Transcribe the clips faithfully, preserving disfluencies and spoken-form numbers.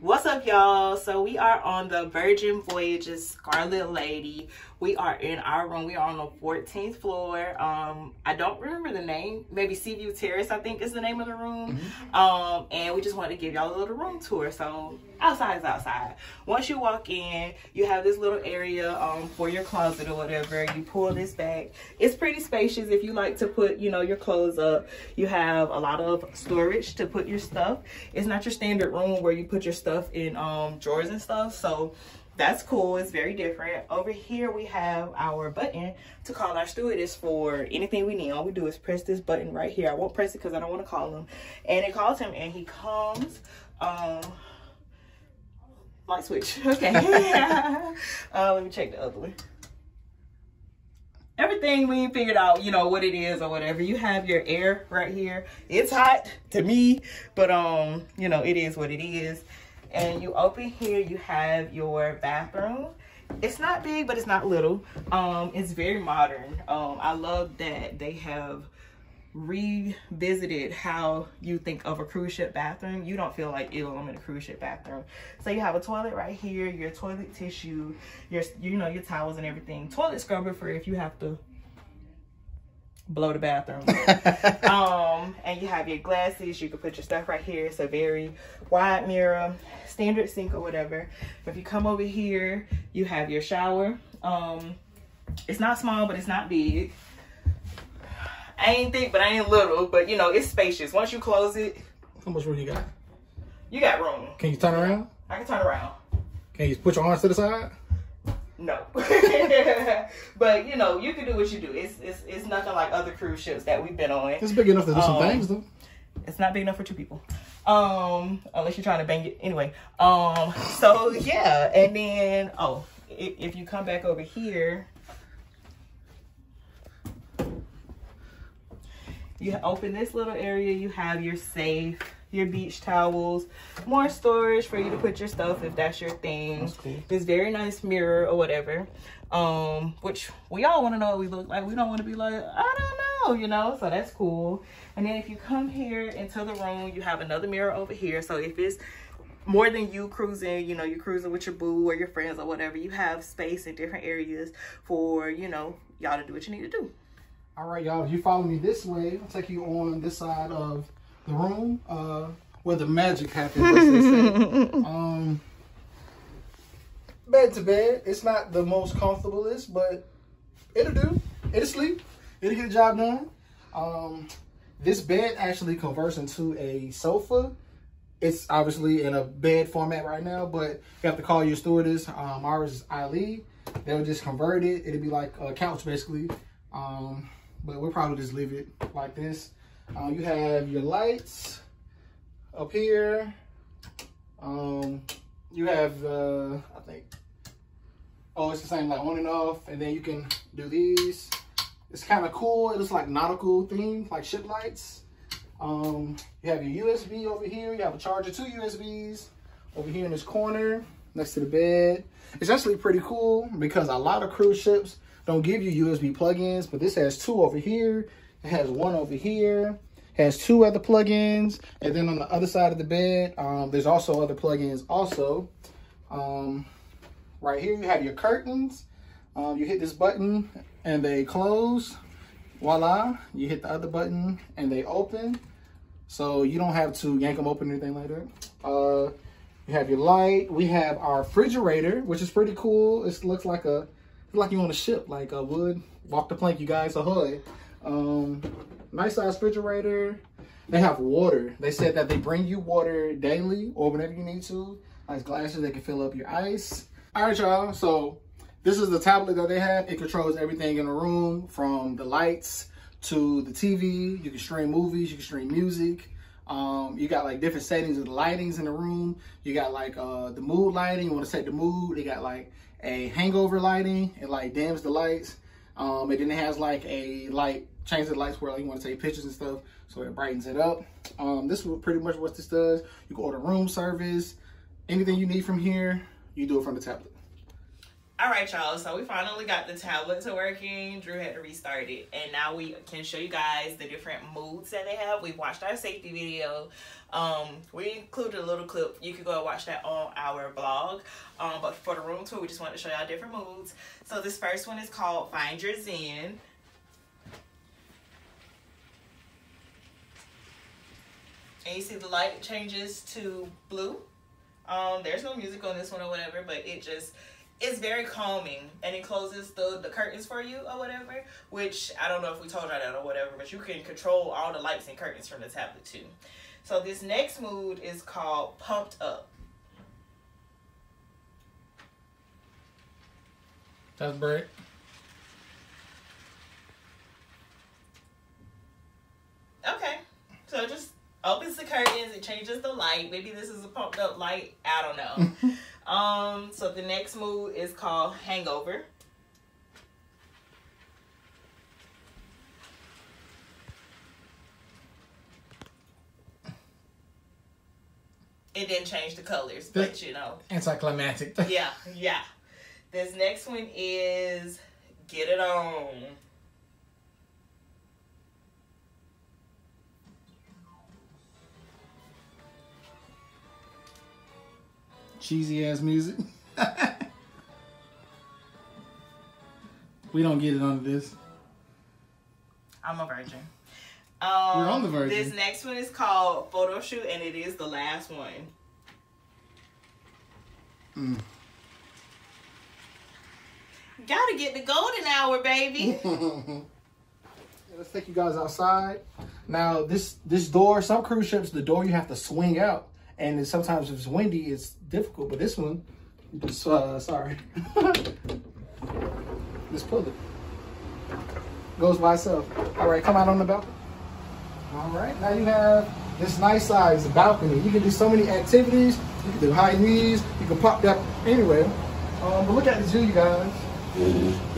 What's up, y'all? So we are on the Virgin Voyages Scarlet Lady. We are in our room. We are on the fourteenth floor. um I don't remember the name. Maybe Sea Terrace, I think, is the name of the room. Mm-hmm. Um and we just wanted to give y'all a little room tour. So outside is outside. Once you walk in, you have this little area um for your closet or whatever. You pull this back. It's pretty spacious if you like to put, you know, your clothes up. You have a lot of storage to put your stuff. It's not your standard room where you put your stuff Stuff in um drawers and stuff, so that's cool. It's very different. Over here we have our button to call our stewardess for anything we need. All we do is press this button right here. I won't press it because I don't want to call him, and it calls him and he comes. Um light switch. Okay. Uh let me check the other one. Everything we ain't figured out, you know, what it is or whatever. You have your air right here. It's hot to me, but um you know, it is what it is. And you open here, you have your bathroom. It's not big, but it's not little. Um, it's very modern. Um, I love that they have revisited how you think of a cruise ship bathroom. You don't feel like, ew, I'm in a cruise ship bathroom. So you have a toilet right here, your toilet tissue, your, you know, your towels and everything. Toilet scrubber for if you have to blow the bathroom. Um and you have your glasses. You can put your stuff right here. It's a very wide mirror, standard sink or whatever. But if you come over here, you have your shower. Um it's not small, but it's not big. I ain't thick, but I ain't little. But you know, it's spacious. Once you close it, how much room you got? You got room. Can you turn around? I can turn around. Can you put your arms to the side? No. But you know, you can do what you do. It's it's it's nothing like other cruise ships that we've been on. It's big enough to do um, some things though. It's not big enough for two people, um, unless you're trying to bang it anyway. Um, so yeah, and then oh, if, if you come back over here, you open this little area. You have your safe, your beach towels, more storage for you to put your stuff if that's your thing. That's cool. This very nice mirror or whatever, um, which we all want to know what we look like. We don't want to be like, I don't know, you know, so that's cool. And then if you come here into the room, you have another mirror over here. So if it's more than you cruising, you know, you're cruising with your boo or your friends or whatever, you have space in different areas for, you know, y'all to do what you need to do. All right, y'all, if you follow me this way, I'll take you on this side of the room uh where the magic happens, as they say. Um bed to bed. It's not the most comfortablest, but it'll do. It'll sleep, it'll get the job done. Um this bed actually converts into a sofa. It's obviously in a bed format right now, but you have to call your stewardess. Um ours is Ali. They'll just convert it. It'll be like a couch basically. Um but we'll probably just leave it like this. Uh, you have your lights up here. Um, you have, uh, I think, oh, it's the same, like on and off. And then you can do these. It's kind of cool. It looks like nautical theme, like ship lights. Um, you have your U S B over here. You have a charger, two U S Bs over here in this corner next to the bed. It's actually pretty cool because a lot of cruise ships don't give you U S B plugins, but this has two over here. It has one over here, has two other plugins, and then on the other side of the bed, um, there's also other plugins also. Um, right here, you have your curtains. Um, you hit this button and they close. Voila, you hit the other button and they open. So you don't have to yank them open or anything like that. Uh, you have your light. We have our refrigerator, which is pretty cool. It looks like a, like you on a ship, like a wood. Walk the plank, you guys, ahoy. Um nice size refrigerator. They have water. They said that they bring you water daily or whenever you need to. Nice glasses that can fill up your ice. All right, y'all, so this is the tablet that they have. It controls everything in the room, from the lights to the T V. You can stream movies, you can stream music. Um you got like different settings of the lightings in the room. You got like uh the mood lighting. You want to set the mood. They got like a hangover lighting. It like dims the lights. Um, and then it has like a light, change the lights where like, you want to take pictures and stuff, so it brightens it up. Um, this is pretty much what this does. You can order room service, anything you need from here, you do it from the tablet. All right, y'all, so we finally got the tablet to working. Drew had to restart it, and now we can show you guys the different moods that they have. We've watched our safety video. Um, we included a little clip. You can go and watch that on our blog. Um, but for the room tour, we just wanted to show y'all different moods. So this first one is called Find Your Zen. And you see the light changes to blue. Um, there's no music on this one or whatever, but it just... it's very calming, and it closes the, the curtains for you or whatever, which I don't know if we told you that or whatever, but you can control all the lights and curtains from the tablet too. So this next mood is called Pumped Up. That's bright. Okay, so it just opens the curtains, it changes the light. Maybe this is a pumped up light, I don't know. Um, so the next mood is called Hangover. It didn't change the colors, but you know. Anticlimactic. Yeah, yeah. This next one is Get It On. Cheesy ass music. We don't get it on this. I'm a virgin. Um, We're on the virgin. This next one is called Photo Shoot, and it is the last one. Mm. Gotta get the golden hour, baby. Let's take you guys outside. Now, this this door, some cruise ships, the door you have to swing out. And sometimes if it's windy, it's difficult. But this one, uh, sorry. Just pull it. Goes by itself. All right, come out on the balcony. All right, now you have this nice size balcony. You can do so many activities. You can do high knees. You can pop that anyway. Um, but look at the view, you guys.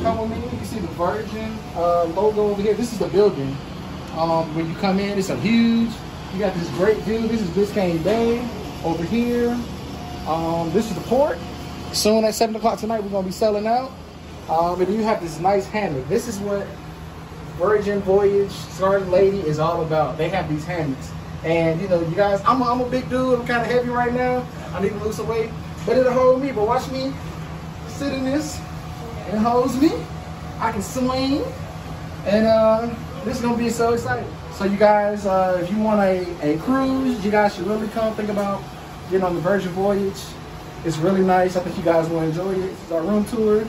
Come with me. You can see the Virgin uh, logo over here. This is the building. Um, when you come in, it's a huge... You got this great view. This is Biscayne Bay over here. Um, this is the port. Soon at seven o'clock tonight, we're going to be selling out. Um, and you have this nice hammock. This is what Virgin Voyage, Scarlet Lady is all about. They have these hammocks. And, you know, you guys, I'm a, I'm a big dude. I'm kind of heavy right now. I need to lose some weight. But it'll hold me. But watch me sit in this. It holds me. I can swing. And uh, this is going to be so exciting. So you guys, uh, if you want a, a cruise, you guys should really come think about getting on the Virgin Voyage. It's really nice. I think you guys will enjoy it. It's our room tour.